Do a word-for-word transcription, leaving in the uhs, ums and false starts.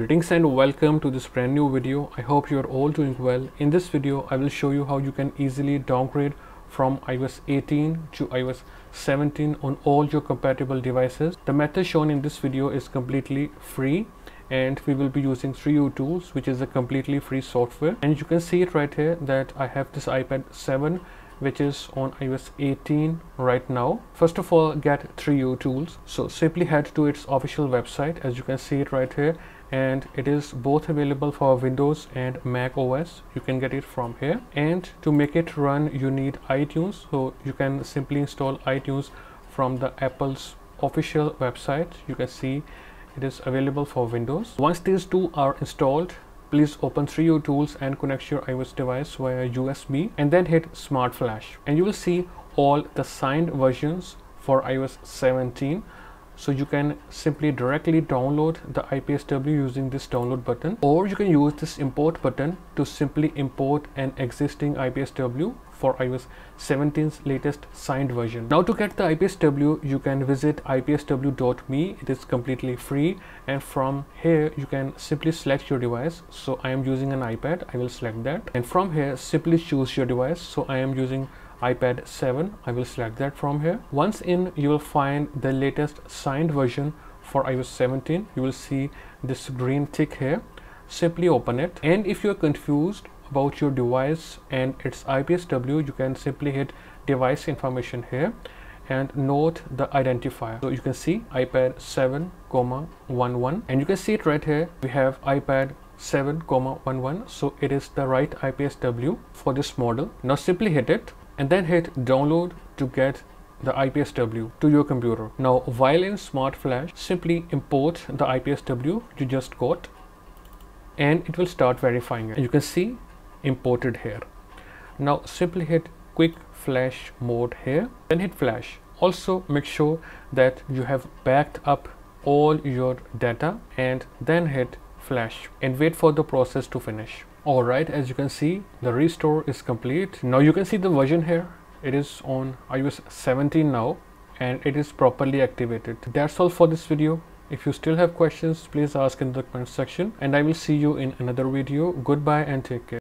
Greetings and welcome to this brand new video. I hope you are all doing well. In this video I will show you how you can easily downgrade from i O S eighteen to i O S seventeen on all your compatible devices. The method shown in this video is completely free and we will be using three u tools, which is a completely free software, and you can see it right here that I have this iPad seven which is on i O S eighteen right now. First of all, get three u tools. So simply head to its official website, as you can see it right here, and it is both available for Windows and Mac O S. You can get it from here, and to make it run you need iTunes, so you can simply install iTunes from the Apple's official website. You can see it is available for Windows. Once these two are installed, please open three u tools and connect your iOS device via U S B and then hit Smart Flash, and you will see all the signed versions for i O S seventeen. So you can simply directly download the I P S W using this download button, or you can use this import button to simply import an existing I P S W for i O S seventeen's latest signed version. Now to get the I P S W, you can visit i p s w dot m e. It is completely free, and from here you can simply select your device. So I am using an iPad, I will select that, and from here simply choose your device. So I am using iPad seven, I will select that from here. Once in, you will find the latest signed version for i O S seventeen. You will see this green tick here. Simply open it, and if you are confused about your device and its I P S W, you can simply hit device information here and note the identifier. So you can see iPad seven, eleven, and you can see it right here. We have iPad seven, eleven, so it is the right I P S W for this model. Now simply hit it and then hit download to get the I P S W to your computer. Now while in Smart Flash, simply import the I P S W you just got and it will start verifying it. You can see imported here. Now simply hit quick flash mode here, then hit flash. Also make sure that you have backed up all your data and then hit flash and wait for the process to finish. Alright, as you can see, the restore is complete. Now you can see the version here. It is on i O S seventeen now and it is properly activated. That's all for this video. If you still have questions, please ask in the comment section, and I will see you in another video. Goodbye and take care.